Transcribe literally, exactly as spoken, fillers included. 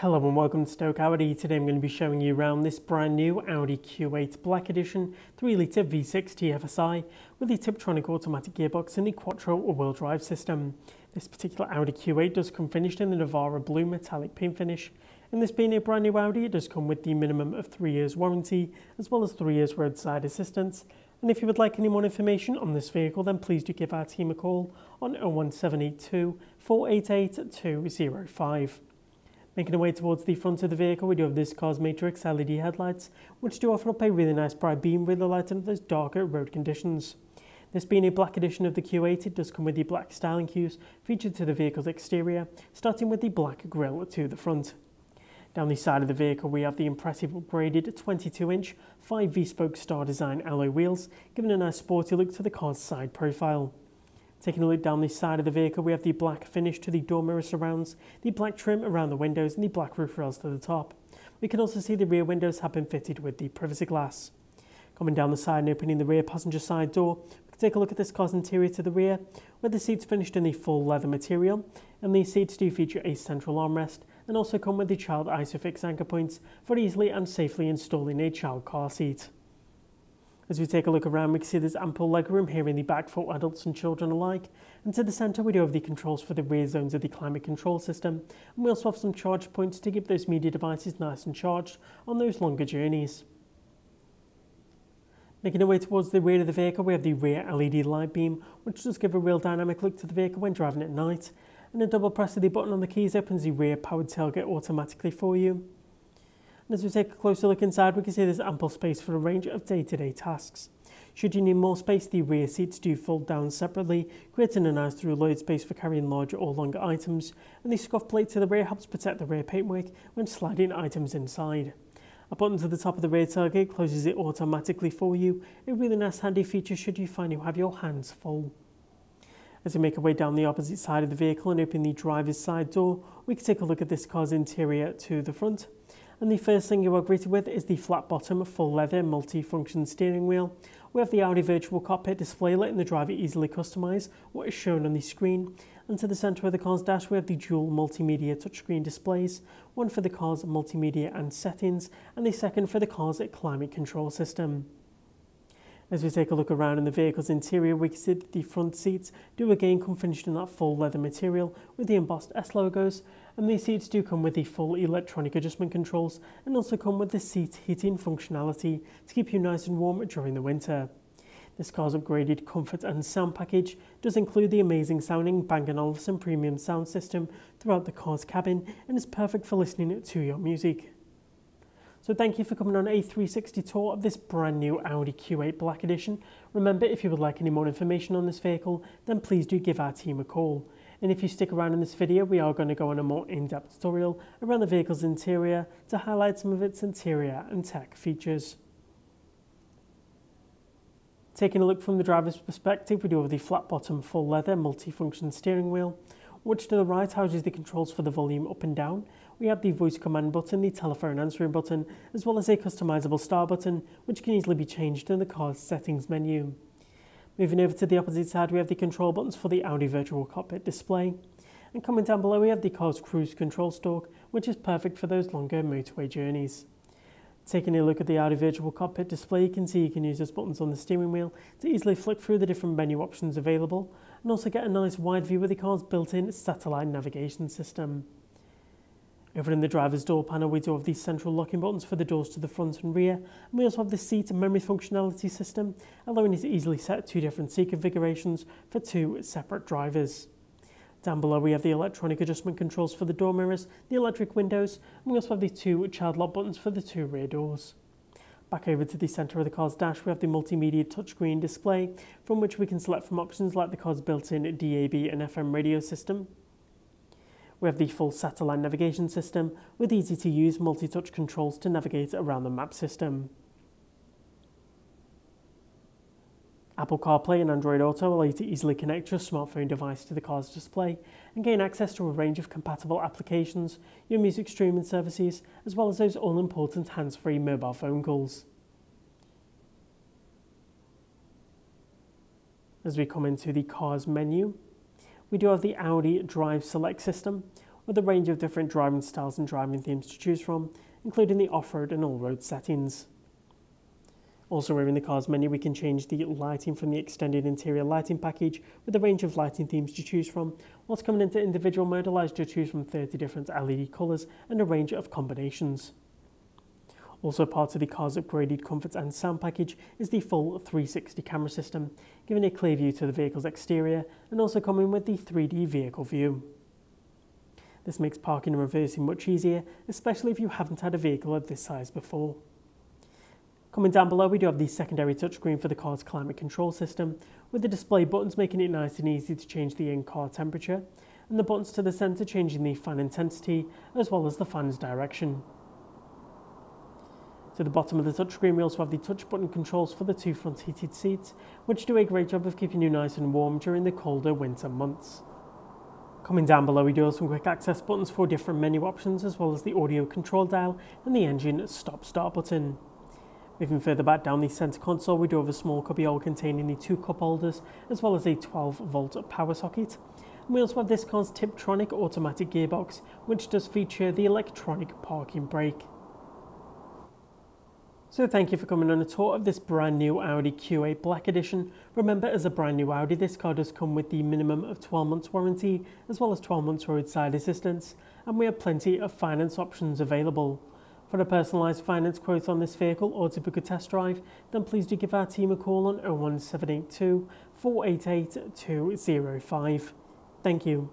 Hello and welcome to Stoke Audi. Today I'm going to be showing you around this brand new Audi Q eight Black Edition three litre V six T F S I with the Tiptronic automatic gearbox and the Quattro all-wheel drive system. This particular Audi Q eight does come finished in the Navarra Blue metallic paint finish, and this being a brand new Audi, it does come with the minimum of three years warranty as well as three years roadside assistance. And if you would like any more information on this vehicle, then please do give our team a call on oh one seven eight two, four eight eight, two oh five. Making our way towards the front of the vehicle, we do have this car's matrix L E D headlights, which do offer up a really nice bright beam, really lighting up those darker road conditions. This being a black edition of the Q eight, it does come with the black styling cues featured to the vehicle's exterior, starting with the black grille to the front. Down the side of the vehicle, we have the impressive upgraded twenty-two inch five V spoke star design alloy wheels, giving a nice sporty look to the car's side profile. Taking a look down the side of the vehicle, we have the black finish to the door mirror surrounds, the black trim around the windows and the black roof rails to the top. We can also see the rear windows have been fitted with the privacy glass. Coming down the side and opening the rear passenger side door, we can take a look at this car's interior to the rear, with the seats finished in the full leather material, and these seats do feature a central armrest and also come with the child ISOFIX anchor points for easily and safely installing a child car seat. As we take a look around, we can see there's ample legroom here in the back for adults and children alike. And to the centre, we do have the controls for the rear zones of the climate control system. And we also have some charge points to keep those media devices nice and charged on those longer journeys. Making our way towards the rear of the vehicle, we have the rear L E D light beam, which does give a real dynamic look to the vehicle when driving at night. And a double press of the button on the keys opens the rear powered tailgate automatically for you. As we take a closer look inside, we can see there's ample space for a range of day-to-day tasks. Should you need more space, the rear seats do fold down separately, creating a nice through-load space for carrying larger or longer items, and the scuff plate to the rear helps protect the rear paintwork when sliding items inside. A button to the top of the rear tailgate closes it automatically for you, a really nice handy feature should you find you have your hands full. As we make our way down the opposite side of the vehicle and open the driver's side door, we can take a look at this car's interior to the front. And the first thing you are greeted with is the flat bottom, full leather, multi-function steering wheel. We have the Audi Virtual Cockpit display letting the driver easily customise what is shown on the screen. And to the centre of the car's dash, we have the dual multimedia touchscreen displays, one for the car's multimedia and settings, and the second for the car's climate control system. As we take a look around in the vehicle's interior, we can see that the front seats do again come finished in that full leather material with the embossed S logos, and these seats do come with the full electronic adjustment controls and also come with the seat heating functionality to keep you nice and warm during the winter. This car's upgraded comfort and sound package does include the amazing sounding Bang and Olufsen premium sound system throughout the car's cabin and is perfect for listening to your music. So thank you for coming on a three sixty tour of this brand new Audi Q eight Black Edition. Remember, if you would like any more information on this vehicle, then please do give our team a call. And if you stick around in this video, we are going to go on a more in-depth tutorial around the vehicle's interior to highlight some of its interior and tech features. Taking a look from the driver's perspective, we do have the flat bottom, full leather, multi-function steering wheel, which to the right houses the controls for the volume up and down. We have the voice command button, the telephone answering button, as well as a customisable star button, which can easily be changed in the car's settings menu. Moving over to the opposite side, we have the control buttons for the Audi Virtual Cockpit display. And coming down below, we have the car's cruise control stalk, which is perfect for those longer motorway journeys. Taking a look at the Audi Virtual Cockpit display, you can see you can use those buttons on the steering wheel to easily flick through the different menu options available, and also get a nice wide view with the car's built-in satellite navigation system. Over in the driver's door panel, we do have the central locking buttons for the doors to the front and rear, and we also have the seat and memory functionality system, allowing you to easily set two different seat configurations for two separate drivers. Down below, we have the electronic adjustment controls for the door mirrors, the electric windows, and we also have the two child lock buttons for the two rear doors. Back over to the centre of the car's dash, we have the multimedia touchscreen display, from which we can select from options like the car's built-in D A B and F M radio system. We have the full satellite navigation system with easy-to-use multi-touch controls to navigate around the map system. Apple CarPlay and Android Auto allow you to easily connect your smartphone device to the car's display and gain access to a range of compatible applications, your music streaming services, as well as those all-important hands-free mobile phone calls. As we come into the car's menu, we do have the Audi Drive Select system, with a range of different driving styles and driving themes to choose from, including the off-road and all-road settings. Also within the car's menu, we can change the lighting from the extended interior lighting package with a range of lighting themes to choose from, whilst coming into individual mode allows you to choose from thirty different L E D colours and a range of combinations. Also part of the car's upgraded comfort and sound package is the full three sixty camera system, giving a clear view to the vehicle's exterior and also coming with the three D vehicle view. This makes parking and reversing much easier, especially if you haven't had a vehicle of this size before. Coming down below, we do have the secondary touchscreen for the car's climate control system, with the display buttons making it nice and easy to change the in-car temperature, and the buttons to the centre changing the fan intensity as well as the fan's direction. To the bottom of the touchscreen, we also have the touch button controls for the two front heated seats, which do a great job of keeping you nice and warm during the colder winter months. Coming down below, we do have some quick access buttons for different menu options, as well as the audio control dial and the engine stop-start button. Moving further back down the centre console, we do have a small cubbyhole containing the two cup holders, as well as a twelve volt power socket. And we also have this car's Tiptronic automatic gearbox, which does feature the electronic parking brake. So thank you for coming on a tour of this brand new Audi Q eight Black Edition. Remember, as a brand new Audi, this car does come with the minimum of twelve months warranty, as well as twelve months roadside assistance, and we have plenty of finance options available. For a personalised finance quote on this vehicle or to book a test drive, then please do give our team a call on oh one seven eight two, four eight eight two oh five. Thank you.